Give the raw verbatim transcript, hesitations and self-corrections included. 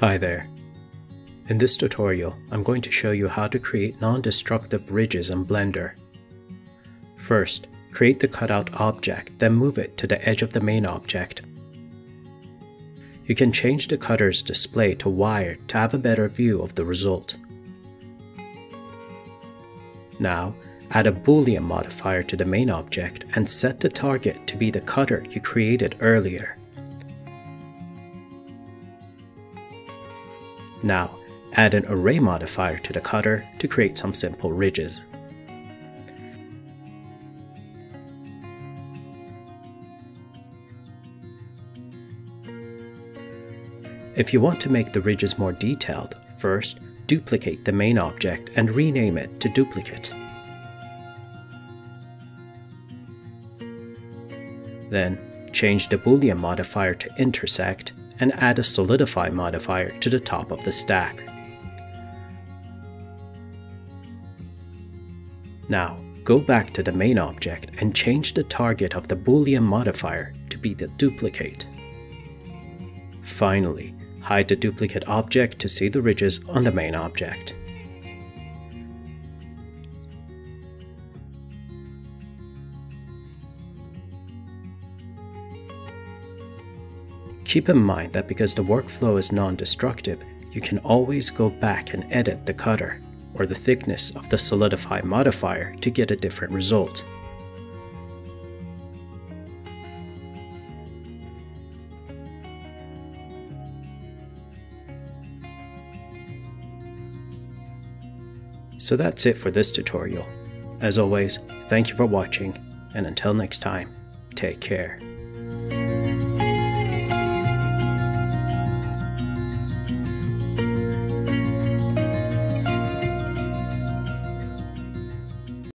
Hi there. In this tutorial, I'm going to show you how to create non-destructive ridges in Blender. First, create the cutout object, then move it to the edge of the main object. You can change the cutter's display to wired to have a better view of the result. Now, add a Boolean modifier to the main object and set the target to be the cutter you created earlier. Now, add an array modifier to the cutter to create some simple ridges. If you want to make the ridges more detailed, first, duplicate the main object and rename it to duplicate. Then, change the Boolean modifier to intersect and add a solidify modifier to the top of the stack. Now, go back to the main object and change the target of the Boolean modifier to be the duplicate. Finally, hide the duplicate object to see the ridges on the main object. Keep in mind that because the workflow is non-destructive, you can always go back and edit the cutter, or the thickness of the solidify modifier to get a different result. So that's it for this tutorial. As always, thank you for watching, and until next time, take care.